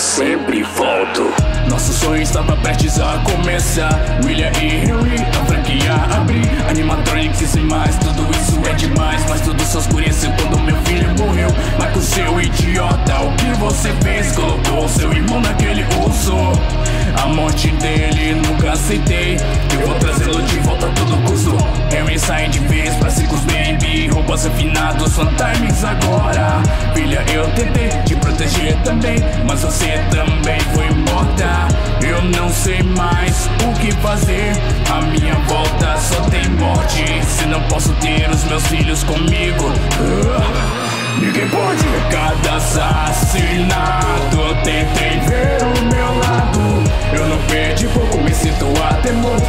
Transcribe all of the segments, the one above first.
sempre volto. Nosso sonho estava prestes a começar. William e Henry, a franquia abrir. Animatronics e mais, tudo isso é demais. Mas tudo só escureceu quando meu filho morreu. Michael, seu idiota, o que você fez? Colocou seu irmão naquele urso. A morte dele nunca aceitei. Eu vou trazê-lo de volta a todo custo. Henry sai de vez pra Circus Baby. Roubos afinados, Funtimes agora. Filha, eu tentei te proteger também, mas você também foi morta. Eu não sei mais o que fazer. A minha volta só tem morte. Se não posso ter os meus filhos comigo, ninguém pode. Cada assassinato eu tentei ver o meu lado. Eu não perdi pouco, me sinto até morto.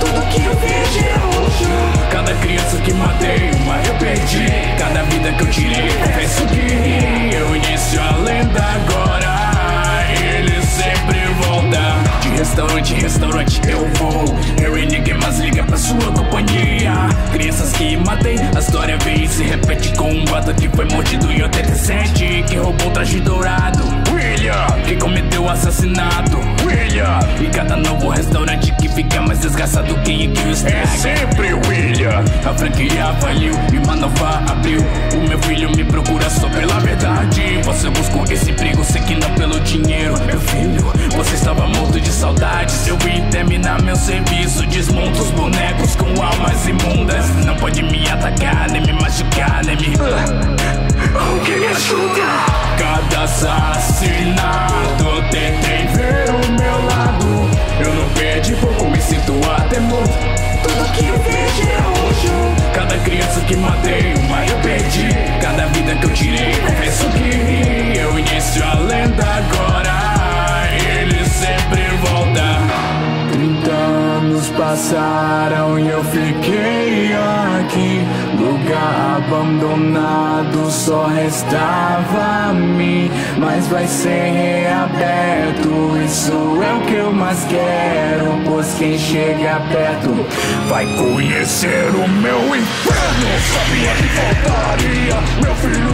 Tudo que eu vejo é roxo. Cada criança que matei, uma eu perdi. Cada vida que eu tirei, confesso que eu inicio a lenda agora. Ele sempre volta. De restaurante em restaurante eu vou. Harry, ninguém mais liga pra sua companhia. Crianças que matei, a história vem e se repete. Com um gato que foi mordido em 87, que roubou o traje dourado. William, que cometeu o assassinato. William, e cada novo restaurante que fica mais desgraçado que o snack. É sempre William. A franquia faliu e uma nova abriu. O meu filho me procura só pela verdade. Você buscou esse emprego, sei que não pelo dinheiro. Meu filho, você estava morto de saudades. Eu vim terminar meu serviço. Desmonto os bonecos com almas imundas. Não pode me atacar, nem me machucar, nem me... Alguém me ajuda? Cada assassinato eu tentei ver o meu lado. Eu não perdi pouco, me sinto até morto. Tudo que eu vejo é roxo. Cada criança que matei, uma eu perdi. Cada vida que eu tirei, confesso que eu inicio a lenda agora. Ele sempre volta. 30 anos passaram e eu fiquei aqui. Lugar abandonado, só restava a mim. Mas vai ser reaberto, isso é o que eu mais quero. Pois quem chega perto vai conhecer o meu inferno. Sabia que faltaria meu filho.